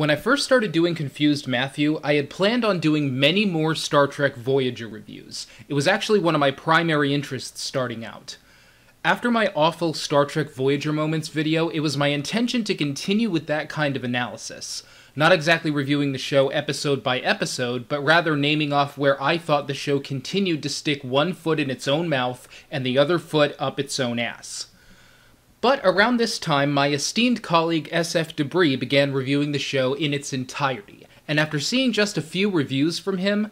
When I first started doing Confused Matthew, I had planned on doing many more Star Trek Voyager reviews. It was actually one of my primary interests starting out. After my awful Star Trek Voyager Moments video, it was my intention to continue with that kind of analysis. Not exactly reviewing the show episode by episode, but rather naming off where I thought the show continued to stick one foot in its own mouth and the other foot up its own ass. But around this time, my esteemed colleague SF Debris began reviewing the show in its entirety, and after seeing just a few reviews from him,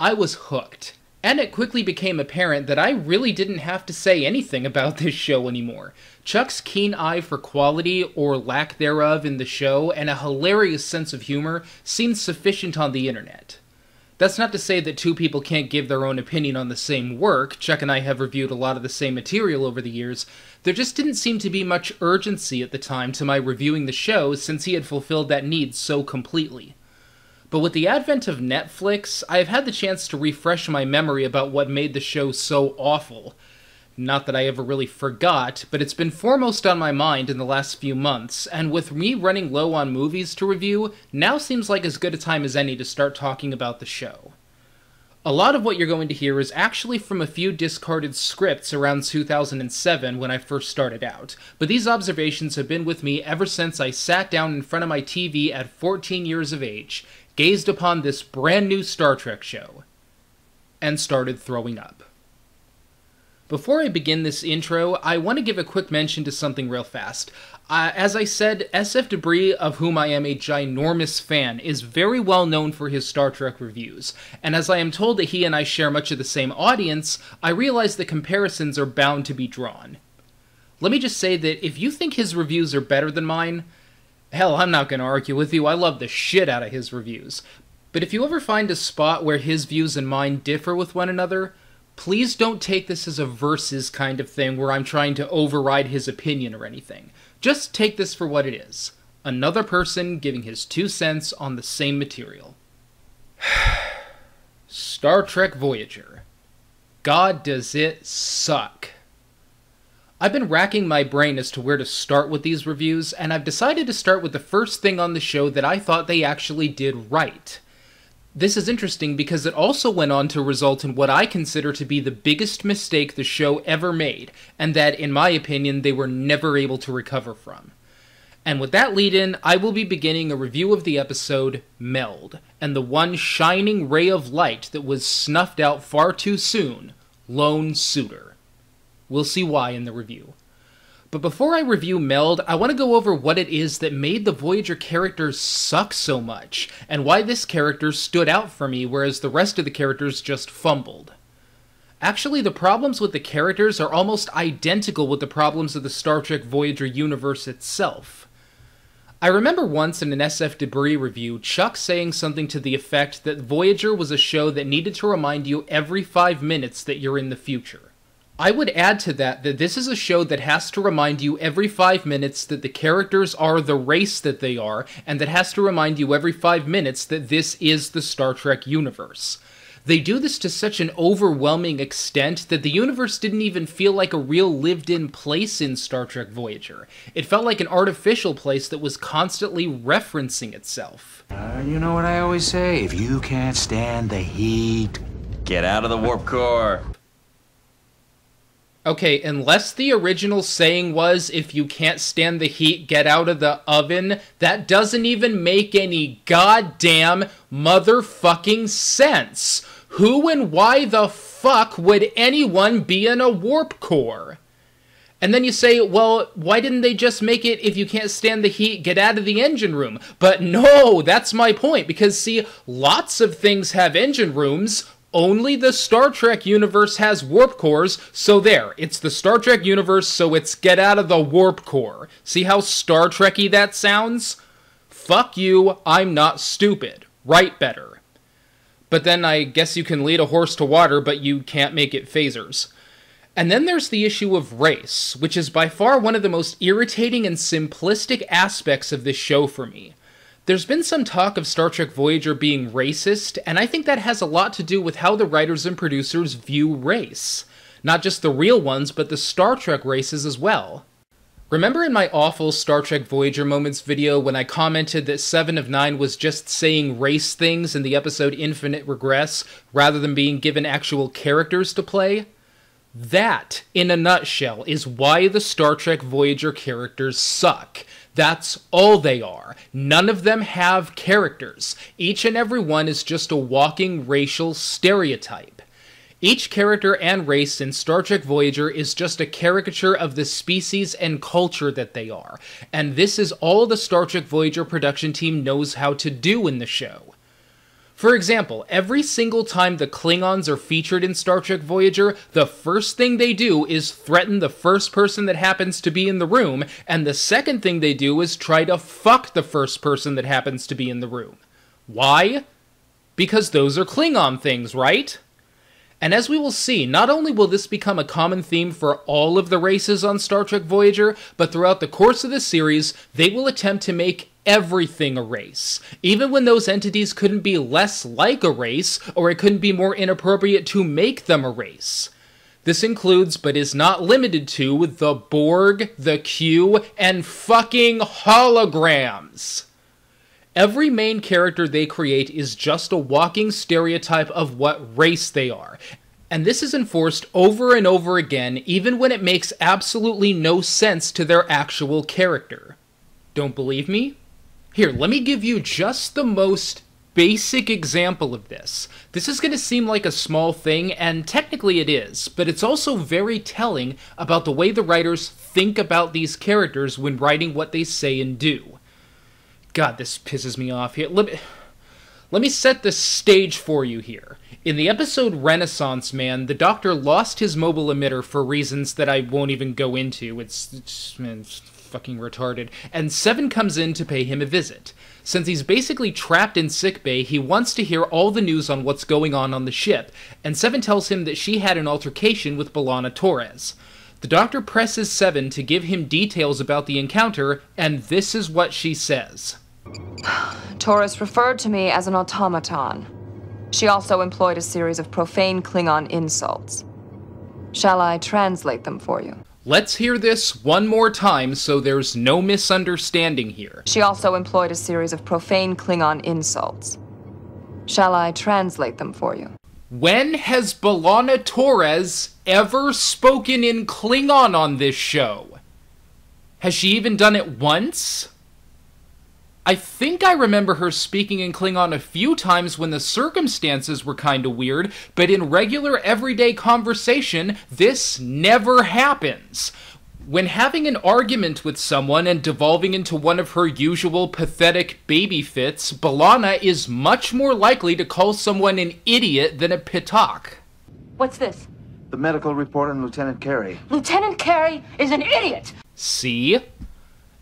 I was hooked. And it quickly became apparent that I really didn't have to say anything about this show anymore. Chuck's keen eye for quality, or lack thereof, in the show, and a hilarious sense of humor seemed sufficient on the internet. That's not to say that two people can't give their own opinion on the same work. Chuck and I have reviewed a lot of the same material over the years. There just didn't seem to be much urgency at the time to my reviewing the show, since he had fulfilled that need so completely. But with the advent of Netflix, I have had the chance to refresh my memory about what made the show so awful. Not that I ever really forgot, but it's been foremost on my mind in the last few months, and with me running low on movies to review, now seems like as good a time as any to start talking about the show. A lot of what you're going to hear is actually from a few discarded scripts around 2007 when I first started out, but these observations have been with me ever since I sat down in front of my TV at 14 years of age, gazed upon this brand new Star Trek show, and started throwing up. Before I begin this intro, I want to give a quick mention to something real fast. As I said, SF Debris, of whom I am a ginormous fan, is very well known for his Star Trek reviews, and as I am told that he and I share much of the same audience, I realize the comparisons are bound to be drawn. Let me just say that if you think his reviews are better than mine, hell, I'm not going to argue with you. I love the shit out of his reviews. But if you ever find a spot where his views and mine differ with one another, please don't take this as a versus kind of thing where I'm trying to override his opinion or anything. Just take this for what it is. Another person giving his 2 cents on the same material. Star Trek Voyager. God, does it suck. I've been racking my brain as to where to start with these reviews, and I've decided to start with the first thing on the show that I thought they actually did right. This is interesting because it also went on to result in what I consider to be the biggest mistake the show ever made, and that, in my opinion, they were never able to recover from. And with that lead-in, I will be beginning a review of the episode, Meld, and the one shining ray of light that was snuffed out far too soon, Lon Suder. We'll see why in the review. But before I review Meld, I want to go over what it is that made the Voyager characters suck so much, and why this character stood out for me, whereas the rest of the characters just fumbled. Actually, the problems with the characters are almost identical with the problems of the Star Trek Voyager universe itself. I remember once in an SF Debris review, Chuck saying something to the effect that Voyager was a show that needed to remind you every 5 minutes that you're in the future. I would add to that this is a show that has to remind you every 5 minutes that the characters are the race that they are, and that has to remind you every 5 minutes that this is the Star Trek universe. They do this to such an overwhelming extent that the universe didn't even feel like a real lived-in place in Star Trek Voyager. It felt like an artificial place that was constantly referencing itself. You know what I always say? If you can't stand the heat, get out of the warp core. Okay, unless the original saying was, if you can't stand the heat, get out of the oven, that doesn't even make any goddamn motherfucking sense. Who and why the fuck would anyone be in a warp core? And then you say, well, why didn't they just make it, if you can't stand the heat, get out of the engine room? But no, that's my point, because see, lots of things have engine rooms. Only the Star Trek universe has warp cores, so there. It's the Star Trek universe, so it's get out of the warp core. See how Star Trek-y that sounds? Fuck you, I'm not stupid. Write better. But then I guess you can lead a horse to water, but you can't make it phasers. And then there's the issue of race, which is by far one of the most irritating and simplistic aspects of this show for me. There's been some talk of Star Trek Voyager being racist, and I think that has a lot to do with how the writers and producers view race. Not just the real ones, but the Star Trek races as well. Remember in my awful Star Trek Voyager Moments video when I commented that 7 of 9 was just saying race things in the episode Infinite Regress rather than being given actual characters to play? That, in a nutshell, is why the Star Trek Voyager characters suck. That's all they are. None of them have characters. Each and every one is just a walking racial stereotype. Each character and race in Star Trek Voyager is just a caricature of the species and culture that they are, and this is all the Star Trek Voyager production team knows how to do in the show. For example, every single time the Klingons are featured in Star Trek Voyager, the first thing they do is threaten the first person that happens to be in the room, and the second thing they do is try to fuck the first person that happens to be in the room. Why? Because those are Klingon things, right? And as we will see, not only will this become a common theme for all of the races on Star Trek Voyager, but throughout the course of the series, they will attempt to make everything a race, even when those entities couldn't be less like a race, or it couldn't be more inappropriate to make them a race. This includes, but is not limited to, the Borg, the Q, and fucking holograms. Every main character they create is just a walking stereotype of what race they are, and this is enforced over and over again even when it makes absolutely no sense to their actual character. Don't believe me? Here, let me give you just the most basic example of this. This is going to seem like a small thing, and technically it is, but it's also very telling about the way the writers think about these characters when writing what they say and do. God, this pisses me off here. Let me set the stage for you here. In the episode Renaissance Man, the Doctor lost his mobile emitter for reasons that I won't even go into. It's fucking retarded. And Seven comes in to pay him a visit. Since he's basically trapped in sickbay, he wants to hear all the news on what's going on the ship, and Seven tells him that she had an altercation with B'Elanna Torres. The Doctor presses Seven to give him details about the encounter, and this is what she says. Torres referred to me as an automaton. She also employed a series of profane Klingon insults. Shall I translate them for you? Let's hear this one more time so there's no misunderstanding here. She also employed a series of profane Klingon insults. Shall I translate them for you? When has B'Elanna Torres ever spoken in Klingon on this show? Has she even done it once? I think I remember her speaking in Klingon a few times when the circumstances were kinda weird, but in regular everyday conversation, this never happens. When having an argument with someone and devolving into one of her usual pathetic baby fits, B'Elanna is much more likely to call someone an idiot than a pitok. What's this? The medical report on Lieutenant Carey. Lieutenant Carey is an idiot! See?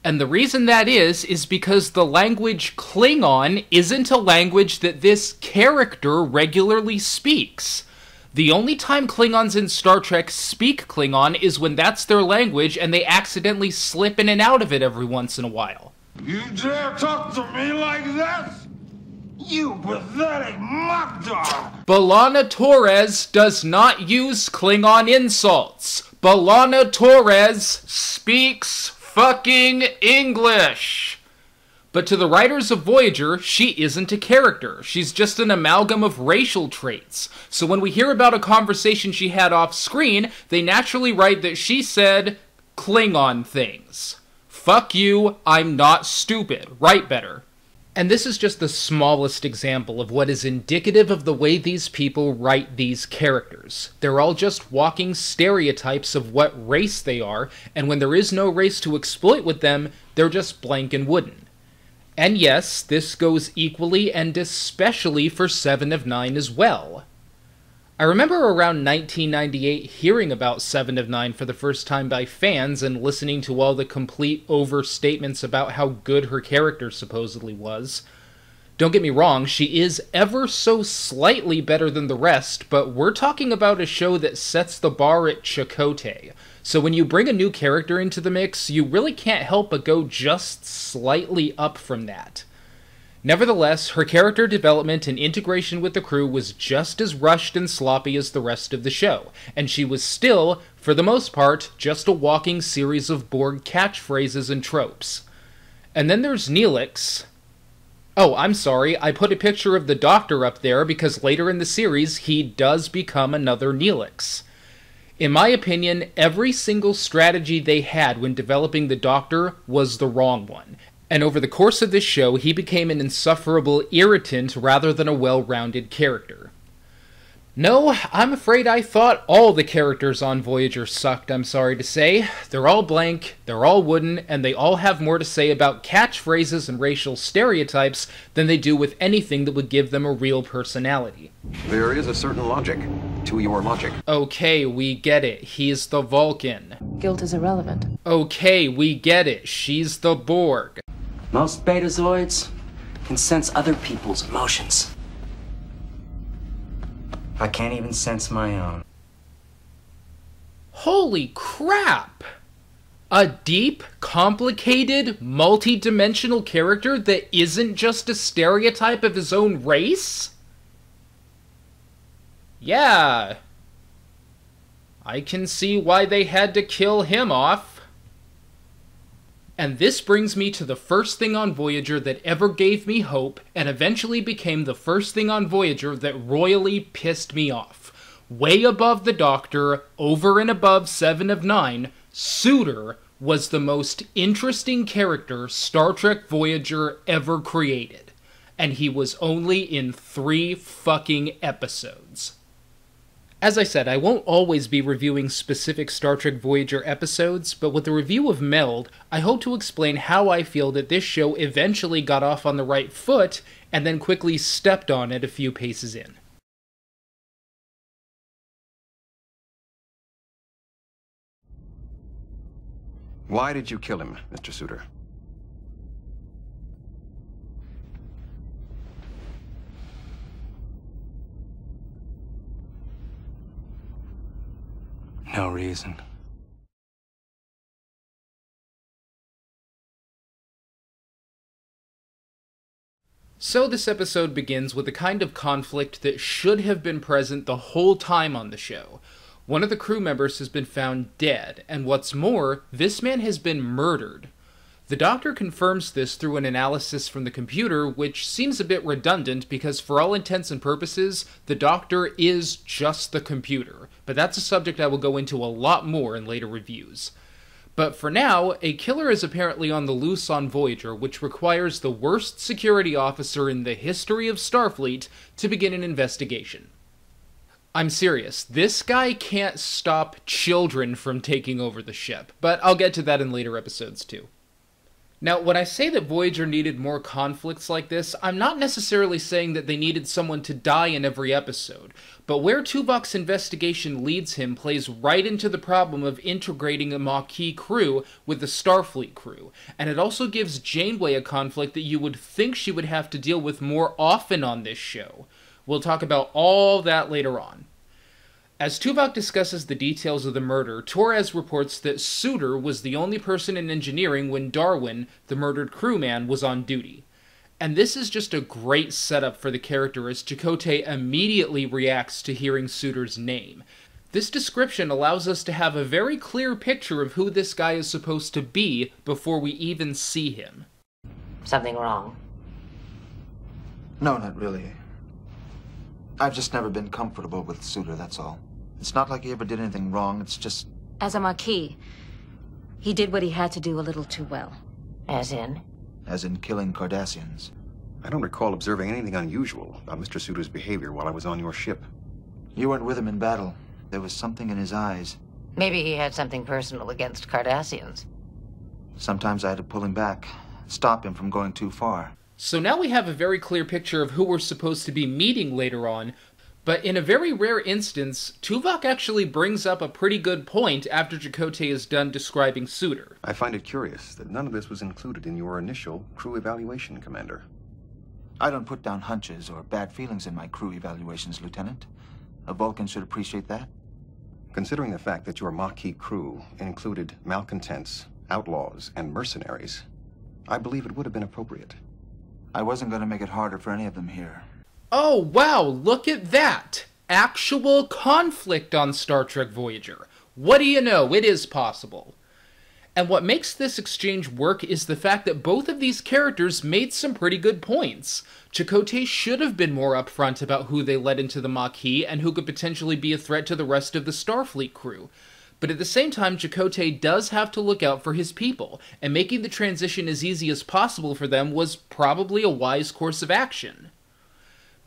And the reason that is because the language Klingon isn't a language that this character regularly speaks. The only time Klingons in Star Trek speak Klingon is when that's their language and they accidentally slip in and out of it every once in a while. You dare talk to me like that? You pathetic mockdog! B'Elanna Torres does not use Klingon insults. B'Elanna Torres speaks fucking English! But to the writers of Voyager, she isn't a character. She's just an amalgam of racial traits. So when we hear about a conversation she had off screen, they naturally write that she said Klingon things. Fuck you, I'm not stupid. Write better. And this is just the smallest example of what is indicative of the way these people write these characters. They're all just walking stereotypes of what race they are, and when there is no race to exploit with them, they're just blank and wooden. And yes, this goes equally and especially for 7 of 9 as well. I remember around 1998 hearing about 7 of 9 for the first time by fans and listening to all the complete overstatements about how good her character supposedly was. Don't get me wrong, she is ever so slightly better than the rest, but we're talking about a show that sets the bar at Chakotay. So when you bring a new character into the mix, you really can't help but go just slightly up from that. Nevertheless, her character development and integration with the crew was just as rushed and sloppy as the rest of the show, and she was still, for the most part, just a walking series of Borg catchphrases and tropes. And then there's Neelix. Oh, I'm sorry, I put a picture of the Doctor up there because later in the series he does become another Neelix. In my opinion, every single strategy they had when developing the Doctor was the wrong one. And over the course of this show, he became an insufferable irritant rather than a well-rounded character. No, I'm afraid I thought all the characters on Voyager sucked, I'm sorry to say. They're all blank, they're all wooden, and they all have more to say about catchphrases and racial stereotypes than they do with anything that would give them a real personality. There is a certain logic to your logic. Okay, we get it. He's the Vulcan. Guilt is irrelevant. Okay, we get it. She's the Borg. Most Betazoids can sense other people's emotions. I can't even sense my own. Holy crap! A deep, complicated, multi-dimensional character that isn't just a stereotype of his own race? Yeah. I can see why they had to kill him off. And this brings me to the first thing on Voyager that ever gave me hope, and eventually became the first thing on Voyager that royally pissed me off. Way above the Doctor, over and above Seven of Nine, Suder was the most interesting character Star Trek Voyager ever created. And he was only in 3 fucking episodes. As I said, I won't always be reviewing specific Star Trek Voyager episodes, but with the review of Meld, I hope to explain how I feel that this show eventually got off on the right foot, and then quickly stepped on it a few paces in. Why did you kill him, Mr. Suder? No reason. So this episode begins with a kind of conflict that should have been present the whole time on the show. One of the crew members has been found dead, and what's more, this man has been murdered. The Doctor confirms this through an analysis from the computer, which seems a bit redundant because for all intents and purposes, the Doctor is just the computer, but that's a subject I will go into a lot more in later reviews. But for now, a killer is apparently on the loose on Voyager, which requires the worst security officer in the history of Starfleet to begin an investigation. I'm serious, this guy can't stop children from taking over the ship, but I'll get to that in later episodes too. Now, when I say that Voyager needed more conflicts like this, I'm not necessarily saying that they needed someone to die in every episode, but where Tuvok's investigation leads him plays right into the problem of integrating a Maquis crew with the Starfleet crew, and it also gives Janeway a conflict that you would think she would have to deal with more often on this show. We'll talk about all that later on. As Tuvok discusses the details of the murder, Torres reports that Suder was the only person in engineering when Darwin, the murdered crewman, was on duty. And this is just a great setup for the character as Chakotay immediately reacts to hearing Suder's name. This description allows us to have a very clear picture of who this guy is supposed to be before we even see him. Something wrong? No, not really. I've just never been comfortable with Suder, that's all. It's not like he ever did anything wrong, it's just... As a Maquis, he did what he had to do a little too well. As in? As in killing Cardassians. I don't recall observing anything unusual about Mr. Suder's behavior while I was on your ship. You weren't with him in battle. There was something in his eyes. Maybe he had something personal against Cardassians. Sometimes I had to pull him back, stop him from going too far. So now we have a very clear picture of who we're supposed to be meeting later on, but in a very rare instance, Tuvok actually brings up a pretty good point after Chakotay is done describing Suder. I find it curious that none of this was included in your initial crew evaluation, Commander. I don't put down hunches or bad feelings in my crew evaluations, Lieutenant. A Vulcan should appreciate that. Considering the fact that your Maquis crew included malcontents, outlaws, and mercenaries, I believe it would have been appropriate. I wasn't going to make it harder for any of them here. Oh, wow, look at that! Actual conflict on Star Trek Voyager. What do you know? It is possible. And what makes this exchange work is the fact that both of these characters made some pretty good points. Chakotay should have been more upfront about who they let into the Maquis and who could potentially be a threat to the rest of the Starfleet crew. But at the same time, Chakotay does have to look out for his people, and making the transition as easy as possible for them was probably a wise course of action.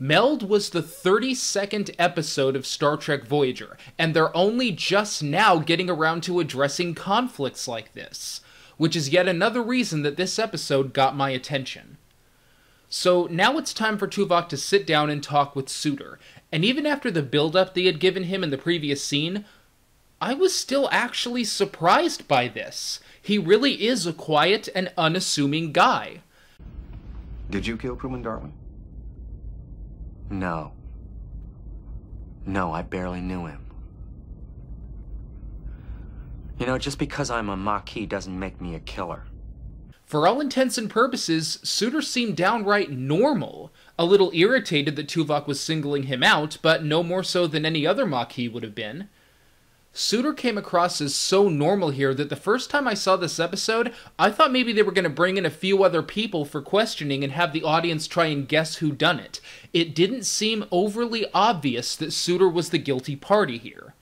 Meld was the 32nd episode of Star Trek Voyager, and they're only just now getting around to addressing conflicts like this, which is yet another reason that this episode got my attention. So now it's time for Tuvok to sit down and talk with Suder, and even after the build-up they had given him in the previous scene, I was still actually surprised by this. He really is a quiet and unassuming guy. Did you kill Kruman Darwin? No. No, I barely knew him. You know, just because I'm a Maquis doesn't make me a killer. For all intents and purposes, Suder seemed downright normal. A little irritated that Tuvok was singling him out, but no more so than any other Maquis would have been. Suder came across as so normal here that the first time I saw this episode, I thought maybe they were going to bring in a few other people for questioning and have the audience try and guess who done it. It didn't seem overly obvious that Suder was the guilty party here.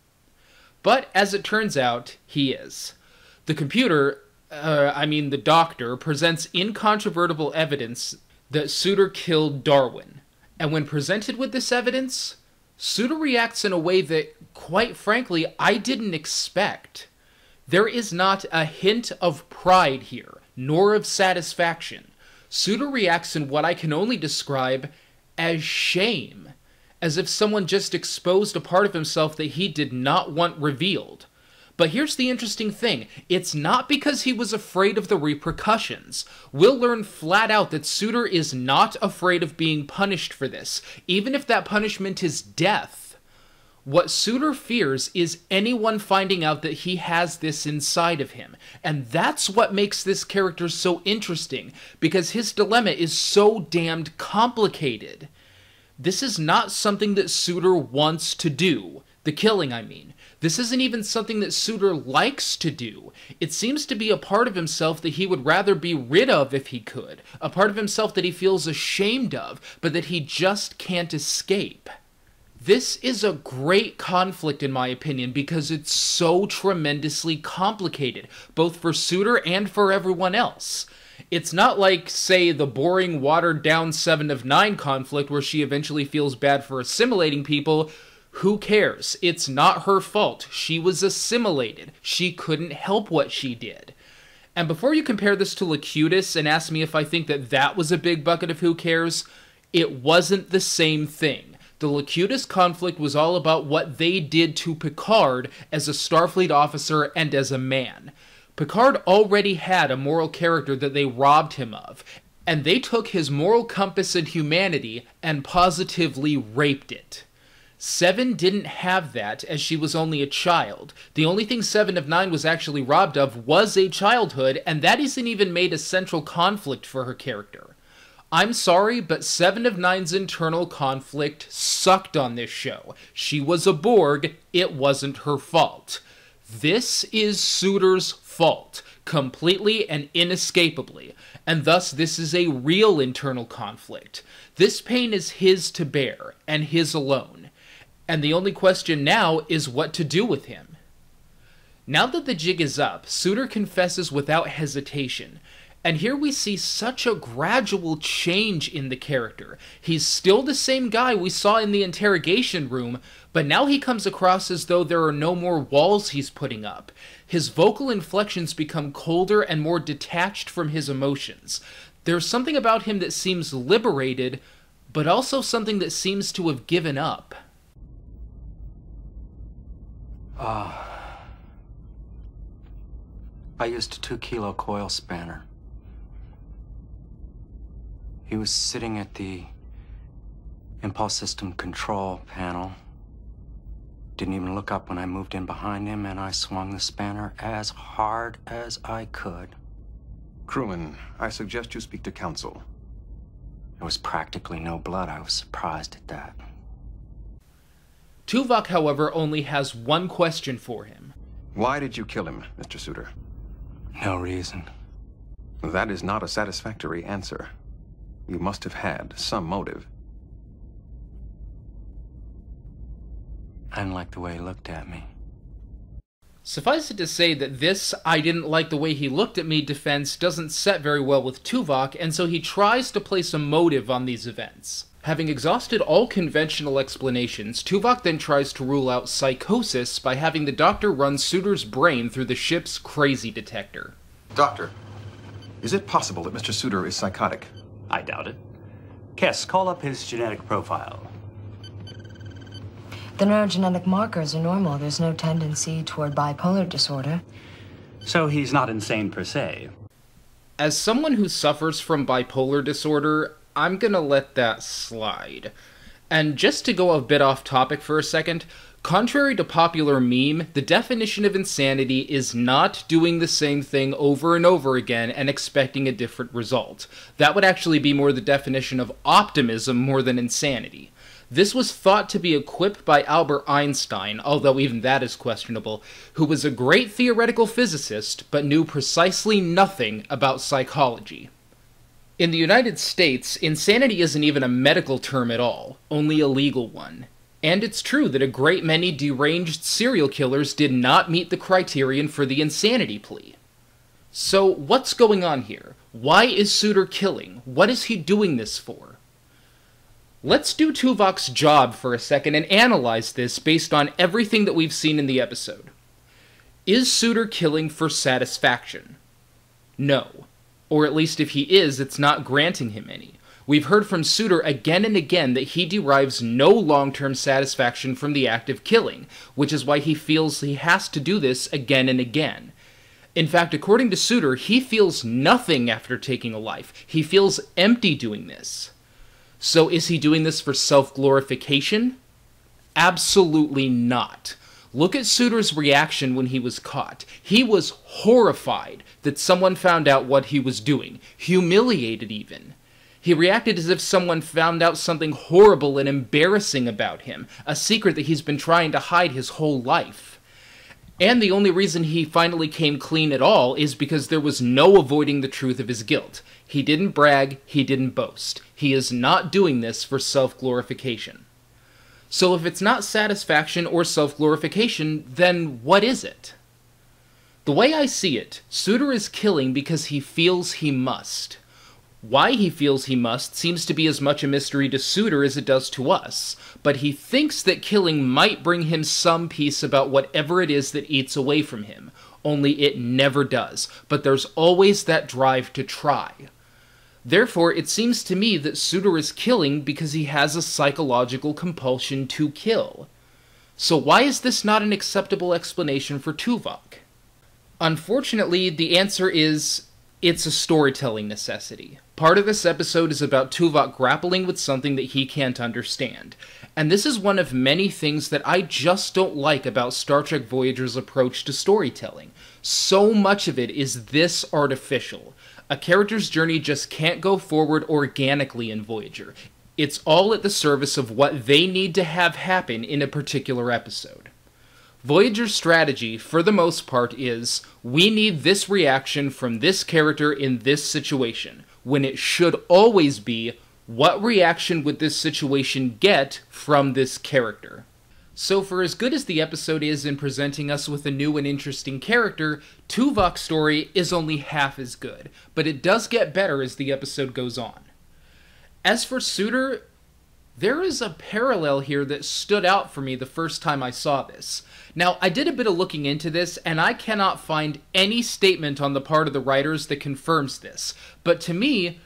But as it turns out, he is. The computer, the doctor, presents incontrovertible evidence that Suder killed Darwin. And when presented with this evidence, Suder reacts in a way that, quite frankly, I didn't expect. There is not a hint of pride here, nor of satisfaction. Suder reacts in what I can only describe as shame, as if someone just exposed a part of himself that he did not want revealed. But here's the interesting thing. It's not because he was afraid of the repercussions. We'll learn flat out that Suder is not afraid of being punished for this, even if that punishment is death. What Suder fears is anyone finding out that he has this inside of him. And that's what makes this character so interesting, because his dilemma is so damned complicated. This is not something that Suder wants to do. The killing, I mean. This isn't even something that Suder likes to do. It seems to be a part of himself that he would rather be rid of if he could. A part of himself that he feels ashamed of, but that he just can't escape. This is a great conflict, in my opinion, because it's so tremendously complicated, both for Suder and for everyone else. It's not like, say, the boring, watered-down 7 of 9 conflict where she eventually feels bad for assimilating people. Who cares? It's not her fault. She was assimilated. She couldn't help what she did. And before you compare this to Locutus and ask me if I think that that was a big bucket of who cares, it wasn't the same thing. The Locutus conflict was all about what they did to Picard as a Starfleet officer and as a man. Picard already had a moral character that they robbed him of, and they took his moral compass and humanity and positively raped it. Seven didn't have that, as she was only a child. The only thing 7 of 9 was actually robbed of was a childhood, and that isn't even made a central conflict for her character. I'm sorry, but 7 of 9's internal conflict sucked on this show. She was a Borg, it wasn't her fault. This is Suder's fault, completely and inescapably, and thus this is a real internal conflict. This pain is his to bear, and his alone. And the only question now is what to do with him. Now that the jig is up, Suder confesses without hesitation. And here we see such a gradual change in the character. He's still the same guy we saw in the interrogation room, but now he comes across as though there are no more walls he's putting up. His vocal inflections become colder and more detached from his emotions. There's something about him that seems liberated, but also something that seems to have given up. I used a 2-kilo coil spanner. He was sitting at the impulse system control panel. Didn't even look up when I moved in behind him, and I swung the spanner as hard as I could. Kruman, I suggest you speak to counsel. There was practically no blood. I was surprised at that. Tuvok, however, only has one question for him. Why did you kill him, Mr. Suder? No reason. That is not a satisfactory answer. You must have had some motive. I didn't like the way he looked at me. Suffice it to say that this "I didn't like the way he looked at me" defense doesn't set very well with Tuvok, and so he tries to place a motive on these events. Having exhausted all conventional explanations, Tuvok then tries to rule out psychosis by having the doctor run Suder's brain through the ship's crazy detector. Doctor, is it possible that Mr. Suder is psychotic? I doubt it. Kes, call up his genetic profile. The neurogenetic markers are normal. There's no tendency toward bipolar disorder. So he's not insane per se. As someone who suffers from bipolar disorder, I'm gonna let that slide. And just to go a bit off topic for a second, contrary to popular meme, the definition of insanity is not doing the same thing over and over again and expecting a different result. That would actually be more the definition of optimism more than insanity. This was thought to be a quip by Albert Einstein, although even that is questionable, who was a great theoretical physicist, but knew precisely nothing about psychology. In the United States, insanity isn't even a medical term at all, only a legal one. And it's true that a great many deranged serial killers did not meet the criterion for the insanity plea. So what's going on here? Why is Suder killing? What is he doing this for? Let's do Tuvok's job for a second and analyze this based on everything that we've seen in the episode. Is Suder killing for satisfaction? No. Or at least if he is, it's not granting him any. We've heard from Suder again and again that he derives no long-term satisfaction from the act of killing, which is why he feels he has to do this again and again. In fact, according to Suder, he feels nothing after taking a life. He feels empty doing this. So is he doing this for self-glorification? Absolutely not. Look at Suder's reaction when he was caught. He was horrified that someone found out what he was doing, humiliated even. He reacted as if someone found out something horrible and embarrassing about him, a secret that he's been trying to hide his whole life. And the only reason he finally came clean at all is because there was no avoiding the truth of his guilt. He didn't brag, he didn't boast. He is not doing this for self-glorification. So if it's not satisfaction or self-glorification, then what is it? The way I see it, Suder is killing because he feels he must. Why he feels he must seems to be as much a mystery to Suder as it does to us, but he thinks that killing might bring him some peace about whatever it is that eats away from him. Only it never does, but there's always that drive to try. Therefore, it seems to me that Suder is killing because he has a psychological compulsion to kill. So why is this not an acceptable explanation for Tuvok? Unfortunately, the answer is, it's a storytelling necessity. Part of this episode is about Tuvok grappling with something that he can't understand. And this is one of many things that I just don't like about Star Trek Voyager's approach to storytelling. So much of it is this artificial. A character's journey just can't go forward organically in Voyager. It's all at the service of what they need to have happen in a particular episode. Voyager's strategy, for the most part, is, we need this reaction from this character in this situation, when it should always be, what reaction would this situation get from this character? So for as good as the episode is in presenting us with a new and interesting character, Tuvok's story is only half as good, but it does get better as the episode goes on. As for Suder, there is a parallel here that stood out for me the first time I saw this. Now, I did a bit of looking into this, and I cannot find any statement on the part of the writers that confirms this, but to me,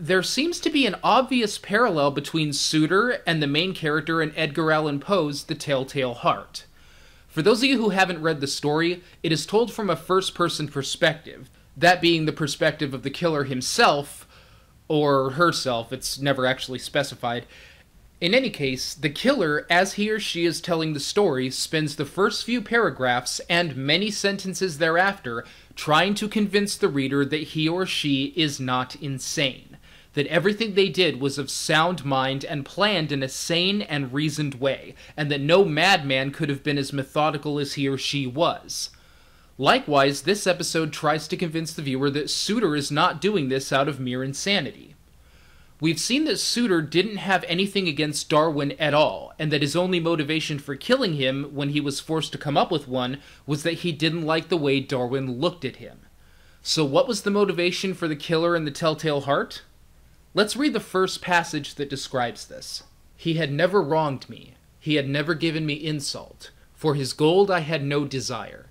there seems to be an obvious parallel between Suder and the main character in Edgar Allan Poe's The Tell-Tale Heart. For those of you who haven't read the story, it is told from a first-person perspective, that being the perspective of the killer himself, or herself, it's never actually specified. In any case, the killer, as he or she is telling the story, spends the first few paragraphs and many sentences thereafter trying to convince the reader that he or she is not insane. that everything they did was of sound mind and planned in a sane and reasoned way, and that no madman could have been as methodical as he or she was. Likewise, this episode tries to convince the viewer that Suder is not doing this out of mere insanity. We've seen that Suder didn't have anything against Darwin at all, and that his only motivation for killing him when he was forced to come up with one was that he didn't like the way Darwin looked at him. So what was the motivation for the killer in The Tell-Tale Heart? Let's read the first passage that describes this. "He had never wronged me. He had never given me insult. For his gold I had no desire.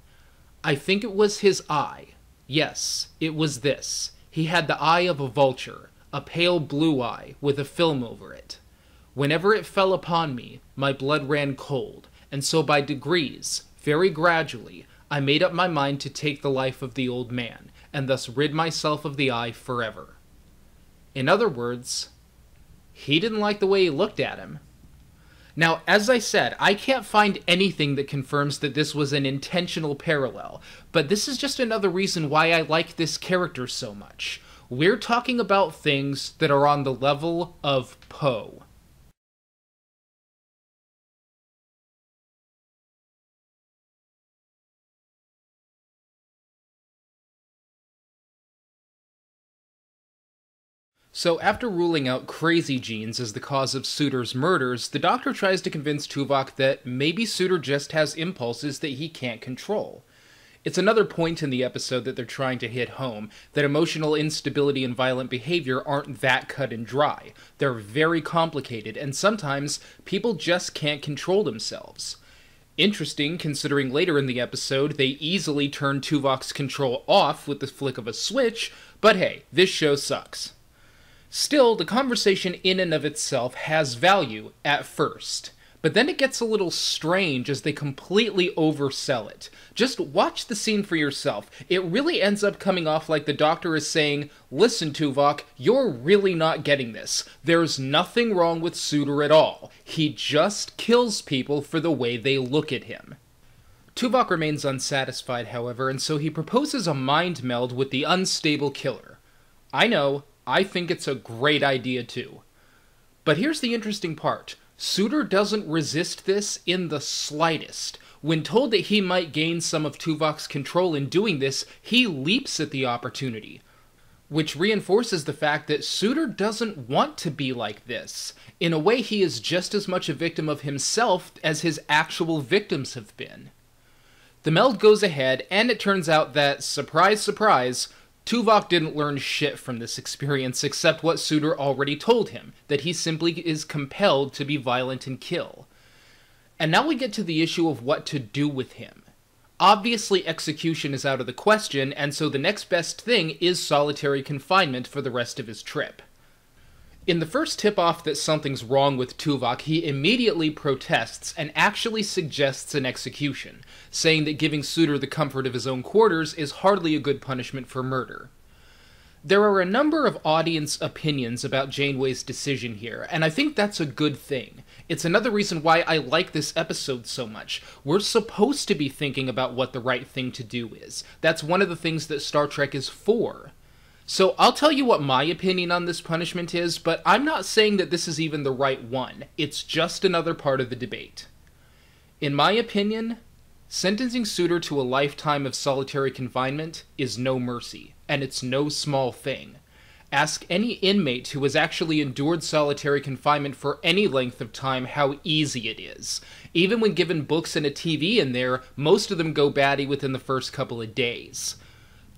I think it was his eye. Yes, it was this. He had the eye of a vulture. A pale blue eye, with a film over it. Whenever it fell upon me, my blood ran cold, and so by degrees, very gradually, I made up my mind to take the life of the old man, and thus rid myself of the eye forever." In other words, he didn't like the way he looked at him. Now, as I said, I can't find anything that confirms that this was an intentional parallel, but this is just another reason why I like this character so much. We're talking about things that are on the level of Poe. So after ruling out crazy genes as the cause of Suder's murders, the Doctor tries to convince Tuvok that maybe Suder just has impulses that he can't control. It's another point in the episode that they're trying to hit home, that emotional instability and violent behavior aren't that cut and dry. They're very complicated, and sometimes people just can't control themselves. Interesting, considering later in the episode, they easily turn Tuvok's control off with the flick of a switch, but hey, this show sucks. Still, the conversation in and of itself has value at first. But then it gets a little strange as they completely oversell it. Just watch the scene for yourself. It really ends up coming off like the Doctor is saying, "Listen, Tuvok, you're really not getting this. There's nothing wrong with Suder at all. He just kills people for the way they look at him." Tuvok remains unsatisfied, however, and so he proposes a mind meld with the unstable killer. I know, I think it's a great idea too. But here's the interesting part. Suder doesn't resist this in the slightest. When told that he might gain some of Tuvok's control in doing this, he leaps at the opportunity, which reinforces the fact that Suder doesn't want to be like this. In a way, he is just as much a victim of himself as his actual victims have been. The meld goes ahead, and it turns out that, surprise, surprise, Tuvok didn't learn shit from this experience except what Suder already told him, that he simply is compelled to be violent and kill. And now we get to the issue of what to do with him. Obviously execution is out of the question, and so the next best thing is solitary confinement for the rest of his trip. In the first tip-off that something's wrong with Tuvok, he immediately protests and actually suggests an execution, saying that giving Suder the comfort of his own quarters is hardly a good punishment for murder. There are a number of audience opinions about Janeway's decision here, and I think that's a good thing. It's another reason why I like this episode so much. We're supposed to be thinking about what the right thing to do is. That's one of the things that Star Trek is for. So I'll tell you what my opinion on this punishment is, but I'm not saying that this is even the right one. It's just another part of the debate. In my opinion, sentencing Suder to a lifetime of solitary confinement is no mercy, and it's no small thing. Ask any inmate who has actually endured solitary confinement for any length of time how easy it is. Even when given books and a TV in there, most of them go batty within the first couple of days.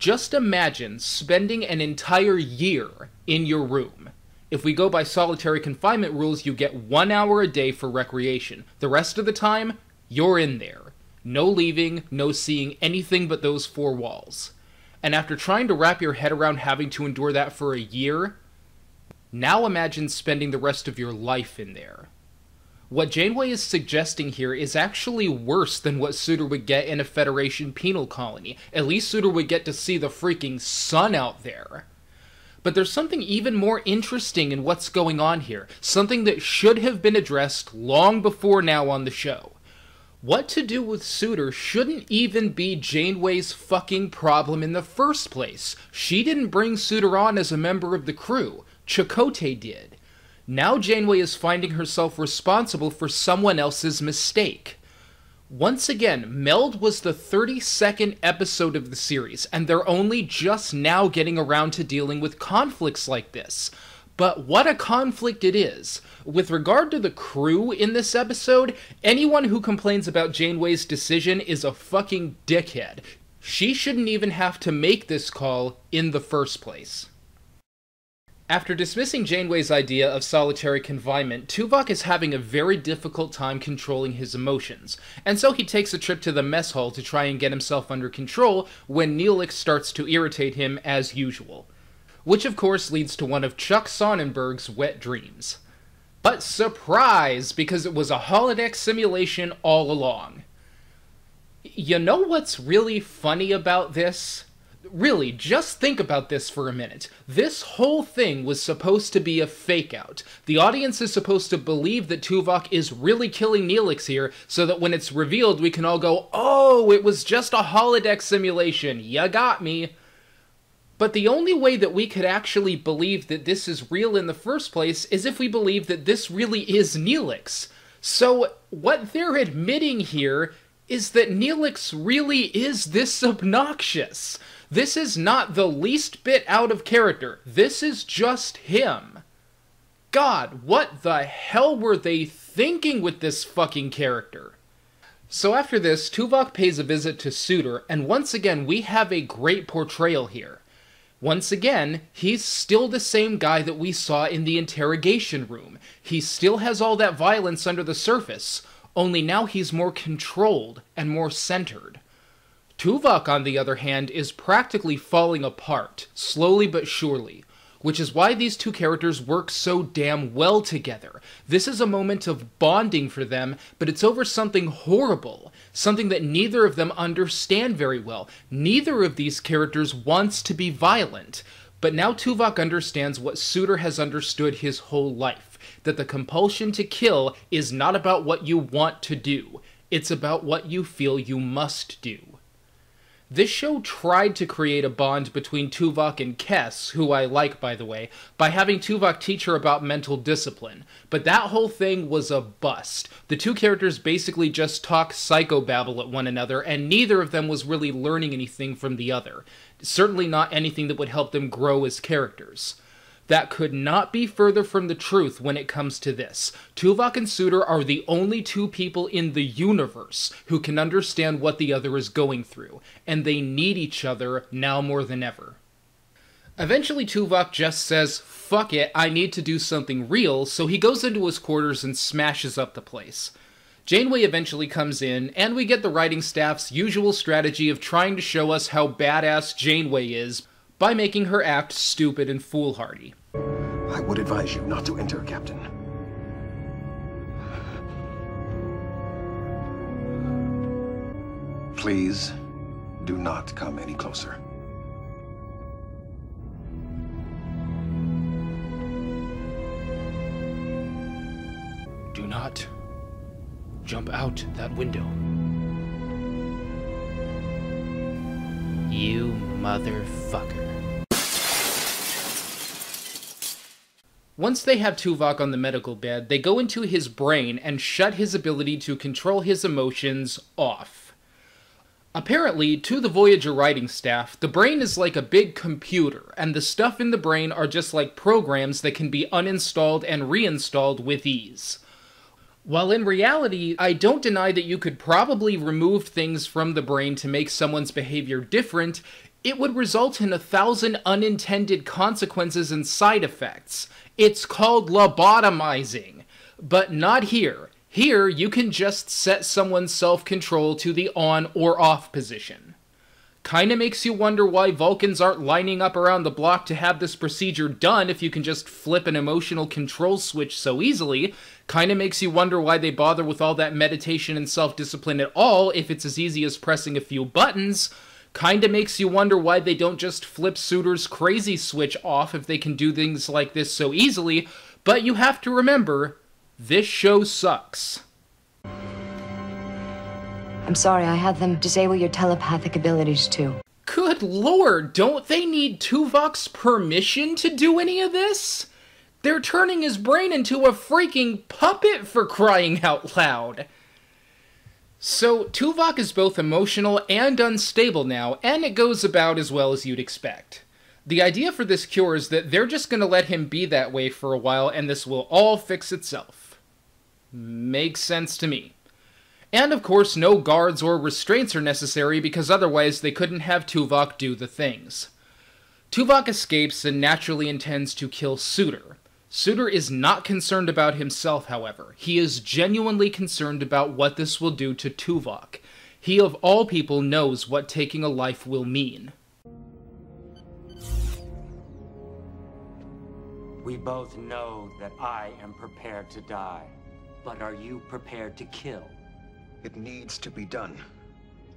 Just imagine spending an entire year in your room. If we go by solitary confinement rules, you get 1 hour a day for recreation. The rest of the time, you're in there. No leaving, no seeing anything but those four walls. And after trying to wrap your head around having to endure that for a year, now imagine spending the rest of your life in there. What Janeway is suggesting here is actually worse than what Suder would get in a Federation penal colony. At least Suder would get to see the freaking sun out there. But there's something even more interesting in what's going on here, something that should have been addressed long before now on the show. What to do with Suder shouldn't even be Janeway's fucking problem in the first place. She didn't bring Suder on as a member of the crew. Chakotay did. Now Janeway is finding herself responsible for someone else's mistake. Once again, Meld was the 32nd episode of the series, and they're only just now getting around to dealing with conflicts like this. But what a conflict it is. With regard to the crew in this episode, anyone who complains about Janeway's decision is a fucking dickhead. She shouldn't even have to make this call in the first place. After dismissing Janeway's idea of solitary confinement, Tuvok is having a very difficult time controlling his emotions, and so he takes a trip to the mess hall to try and get himself under control when Neelix starts to irritate him as usual. Which of course leads to one of Chuck Sonnenberg's wet dreams. But surprise, because it was a holodeck simulation all along. You know what's really funny about this? Really, just think about this for a minute. This whole thing was supposed to be a fake-out. The audience is supposed to believe that Tuvok is really killing Neelix here, so that when it's revealed we can all go, "Oh, it was just a holodeck simulation, you got me." But the only way that we could actually believe that this is real in the first place is if we believe that this really is Neelix. So what they're admitting here is that Neelix really is this obnoxious. This is not the least bit out of character. This is just him. God, what the hell were they thinking with this fucking character? So after this, Tuvok pays a visit to Suder, and once again we have a great portrayal here. Once again, he's still the same guy that we saw in the interrogation room. He still has all that violence under the surface, only now he's more controlled and more centered. Tuvok, on the other hand, is practically falling apart, slowly but surely, which is why these two characters work so damn well together. This is a moment of bonding for them, but it's over something horrible, something that neither of them understand very well. Neither of these characters wants to be violent, but now Tuvok understands what Suder has understood his whole life, that the compulsion to kill is not about what you want to do, it's about what you feel you must do. This show tried to create a bond between Tuvok and Kes, who I like by the way, by having Tuvok teach her about mental discipline, but that whole thing was a bust. The two characters basically just talk psychobabble at one another, and neither of them was really learning anything from the other. Certainly not anything that would help them grow as characters. That could not be further from the truth when it comes to this. Tuvok and Suder are the only two people in the universe who can understand what the other is going through, and they need each other now more than ever. Eventually Tuvok just says, "Fuck it, I need to do something real," so he goes into his quarters and smashes up the place. Janeway eventually comes in, and we get the writing staff's usual strategy of trying to show us how badass Janeway is by making her act stupid and foolhardy. "I would advise you not to enter, Captain." "Please, do not come any closer." "Do not jump out that window." "You motherfucker." Once they have Tuvok on the medical bed, they go into his brain and shut his ability to control his emotions off. Apparently, to the Voyager writing staff, the brain is like a big computer, and the stuff in the brain are just like programs that can be uninstalled and reinstalled with ease. While in reality, I don't deny that you could probably remove things from the brain to make someone's behavior different, it would result in 1,000 unintended consequences and side effects. It's called lobotomizing. But not here. Here, you can just set someone's self-control to the on or off position. Kinda makes you wonder why Vulcans aren't lining up around the block to have this procedure done if you can just flip an emotional control switch so easily. Kinda makes you wonder why they bother with all that meditation and self-discipline at all if it's as easy as pressing a few buttons. Kinda makes you wonder why they don't just flip Suder's crazy switch off if they can do things like this so easily, but you have to remember, this show sucks. "I'm sorry, I had them disable your telepathic abilities too." Good lord, don't they need Tuvok's permission to do any of this? They're turning his brain into a freaking puppet, for crying out loud. So Tuvok is both emotional and unstable now, and it goes about as well as you'd expect. The idea for this cure is that they're just going to let him be that way for a while, and this will all fix itself. Makes sense to me. And of course, no guards or restraints are necessary, because otherwise they couldn't have Tuvok do the things. Tuvok escapes and naturally intends to kill Suder. Suder is not concerned about himself, however. He is genuinely concerned about what this will do to Tuvok. He, of all people, knows what taking a life will mean. We both know that I am prepared to die, but are you prepared to kill? It needs to be done.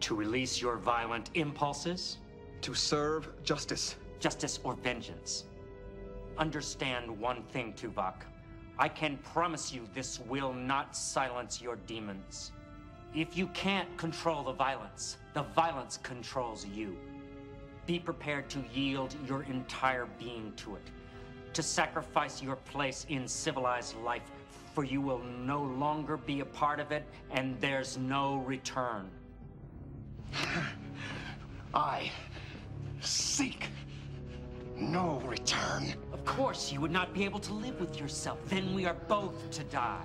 To release your violent impulses? To serve justice. Justice or vengeance? Understand one thing, Tuvok. I can promise you this will not silence your demons. If you can't control the violence controls you. Be prepared to yield your entire being to it, to sacrifice your place in civilized life, for you will no longer be a part of it, and there's no return. I seek no return. Of course, you would not be able to live with yourself. Then we are both to die.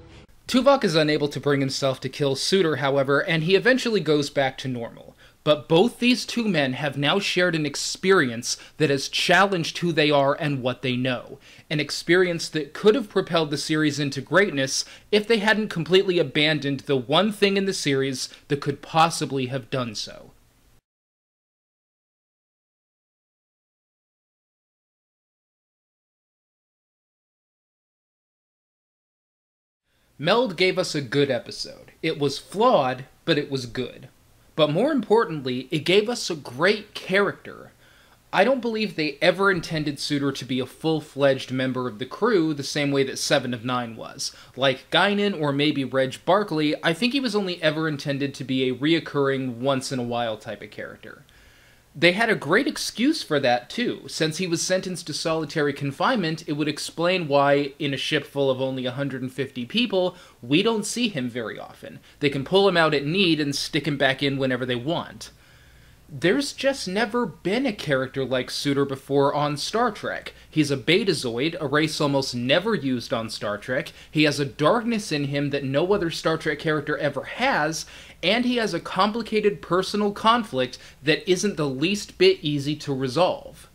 Tuvok is unable to bring himself to kill Suder, however, and he eventually goes back to normal. But both these two men have now shared an experience that has challenged who they are and what they know. An experience that could have propelled the series into greatness if they hadn't completely abandoned the one thing in the series that could possibly have done so. Meld gave us a good episode. It was flawed, but it was good. But more importantly, it gave us a great character. I don't believe they ever intended Suder to be a full-fledged member of the crew the same way that 7 of 9 was. Like Guinan or maybe Reg Barclay, I think he was only ever intended to be a reoccurring, once-in-a-while type of character. They had a great excuse for that, too. Since he was sentenced to solitary confinement, it would explain why, in a ship full of only 150 people, we don't see him very often. They can pull him out at need and stick him back in whenever they want. There's just never been a character like Suder before on Star Trek. He's a Betazoid, a race almost never used on Star Trek. He has a darkness in him that no other Star Trek character ever has, and he has a complicated personal conflict that isn't the least bit easy to resolve.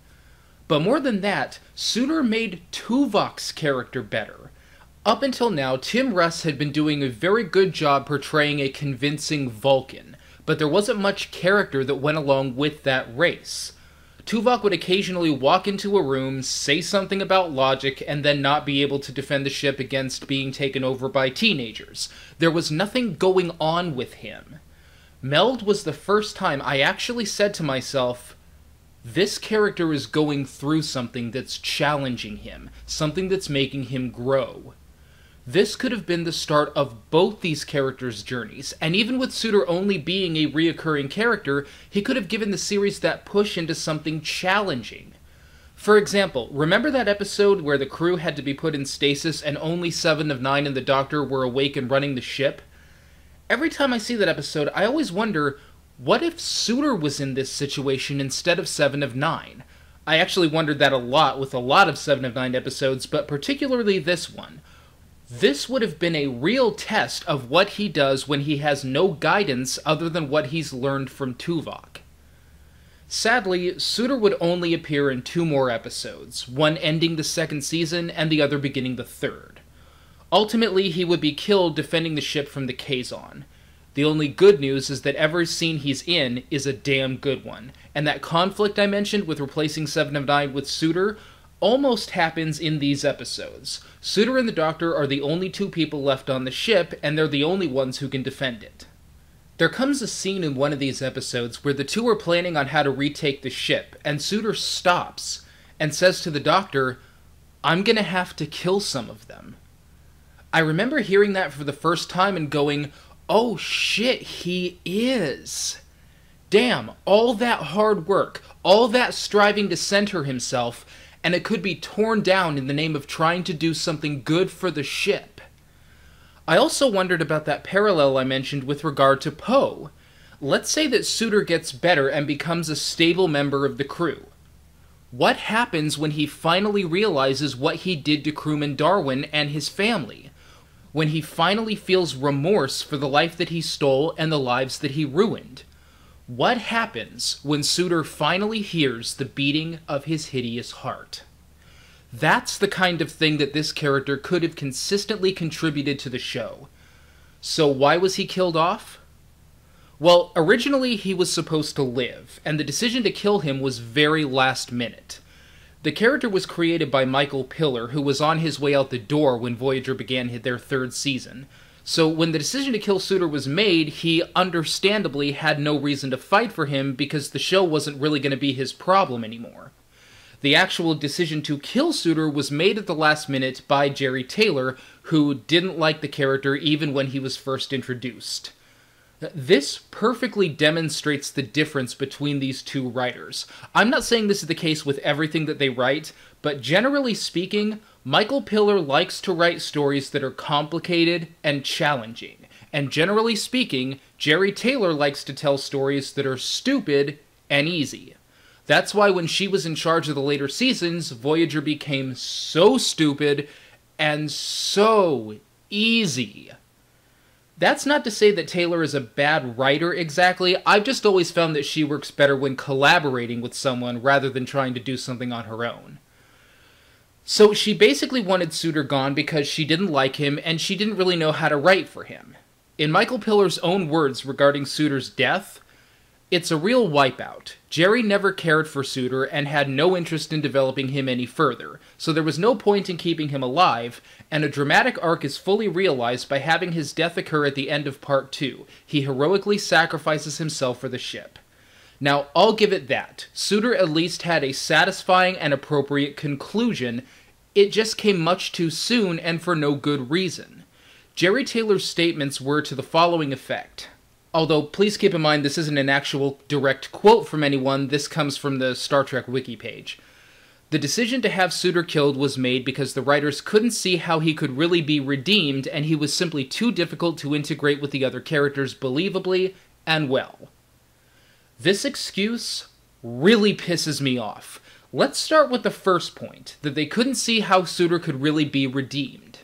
But more than that, Suder made Tuvok's character better. Up until now, Tim Russ had been doing a very good job portraying a convincing Vulcan, but there wasn't much character that went along with that race. Tuvok would occasionally walk into a room, say something about logic, and then not be able to defend the ship against being taken over by teenagers. There was nothing going on with him. Meld was the first time I actually said to myself, this character is going through something that's challenging him, something that's making him grow. This could have been the start of both these characters' journeys, and even with Suder only being a reoccurring character, he could have given the series that push into something challenging. For example, remember that episode where the crew had to be put in stasis and only 7 of 9 and the Doctor were awake and running the ship? Every time I see that episode, I always wonder, what if Suder was in this situation instead of 7 of 9? I actually wondered that a lot with a lot of 7 of 9 episodes, but particularly this one. This would have been a real test of what he does when he has no guidance other than what he's learned from Tuvok. Sadly, Suder would only appear in 2 more episodes, one ending the 2nd season and the other beginning the 3rd. Ultimately, he would be killed defending the ship from the Kazon. The only good news is that every scene he's in is a damn good one, and that conflict I mentioned with replacing 7 of 9 with Suder almost happens in these episodes. Suder and the Doctor are the only 2 people left on the ship, and they're the only ones who can defend it. There comes a scene in one of these episodes where the 2 are planning on how to retake the ship, and Suder stops and says to the Doctor, "I'm gonna have to kill some of them." I remember hearing that for the first time and going, oh shit, he is. Damn, all that hard work, all that striving to center himself, and it could be torn down in the name of trying to do something good for the ship. I also wondered about that parallel I mentioned with regard to Poe. Let's say that Suder gets better and becomes a stable member of the crew. What happens when he finally realizes what he did to Kruman Darwin and his family? When he finally feels remorse for the life that he stole and the lives that he ruined? What happens when Suder finally hears the beating of his hideous heart? That's the kind of thing that this character could have consistently contributed to the show. So why was he killed off? Well, originally he was supposed to live, and the decision to kill him was very last minute. The character was created by Michael Piller, who was on his way out the door when Voyager began their third season. So when the decision to kill Suder was made, he understandably had no reason to fight for him because the show wasn't really going to be his problem anymore. The actual decision to kill Suder was made at the last minute by Jeri Taylor, who didn't like the character even when he was first introduced. This perfectly demonstrates the difference between these two writers. I'm not saying this is the case with everything that they write, but generally speaking, Michael Piller likes to write stories that are complicated and challenging. And generally speaking, Jeri Taylor likes to tell stories that are stupid and easy. That's why when she was in charge of the later seasons, Voyager became so stupid and so easy. That's not to say that Taylor is a bad writer exactly. I've just always found that she works better when collaborating with someone rather than trying to do something on her own. So she basically wanted Suder gone because she didn't like him and she didn't really know how to write for him. In Michael Piller's own words regarding Suder's death, it's a real wipeout. Jeri never cared for Suder and had no interest in developing him any further, so there was no point in keeping him alive, and a dramatic arc is fully realized by having his death occur at the end of Part 2. He heroically sacrifices himself for the ship. Now, I'll give it that. Suder at least had a satisfying and appropriate conclusion. It just came much too soon and for no good reason. Jeri Taylor's statements were to the following effect. Although, please keep in mind, this isn't an actual direct quote from anyone. This comes from the Star Trek wiki page. The decision to have Suder killed was made because the writers couldn't see how he could really be redeemed, and he was simply too difficult to integrate with the other characters believably and well. This excuse really pisses me off. Let's start with the first point, that they couldn't see how Suder could really be redeemed.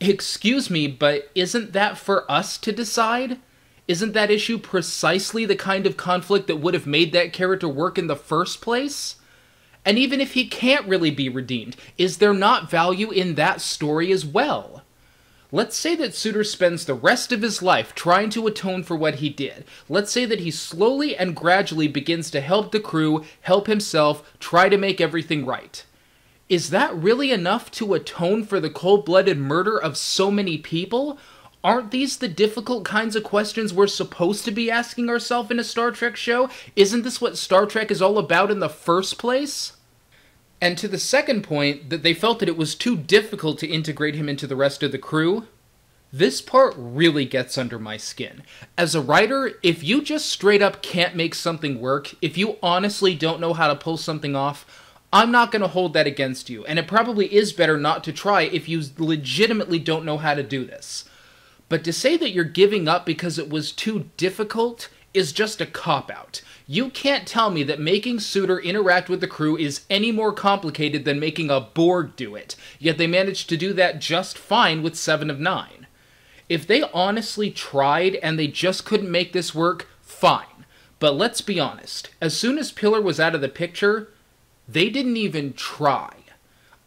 Excuse me, but isn't that for us to decide? Isn't that issue precisely the kind of conflict that would have made that character work in the first place? And even if he can't really be redeemed, is there not value in that story as well? Let's say that Suder spends the rest of his life trying to atone for what he did. Let's say that he slowly and gradually begins to help the crew, help himself, try to make everything right. Is that really enough to atone for the cold-blooded murder of so many people? Aren't these the difficult kinds of questions we're supposed to be asking ourselves in a Star Trek show? Isn't this what Star Trek is all about in the first place? And to the second point, that they felt that it was too difficult to integrate him into the rest of the crew, this part really gets under my skin. As a writer, if you just straight up can't make something work, if you honestly don't know how to pull something off, I'm not going to hold that against you, and it probably is better not to try if you legitimately don't know how to do this. But to say that you're giving up because it was too difficult is just a cop-out. You can't tell me that making Suder interact with the crew is any more complicated than making a Borg do it, yet they managed to do that just fine with 7 of 9. If they honestly tried and they just couldn't make this work, fine. But let's be honest, as soon as Piller was out of the picture, they didn't even try.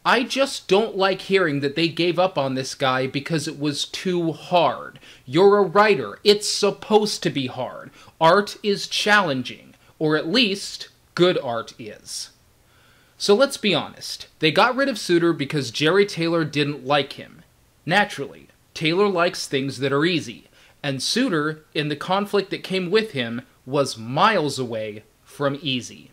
I just don't like hearing that they gave up on this guy because it was too hard. You're a writer. It's supposed to be hard. Art is challenging, or at least good art is. So let's be honest. They got rid of Suder because Jeri Taylor didn't like him. Naturally, Taylor likes things that are easy, and Suder, in the conflict that came with him, was miles away from easy.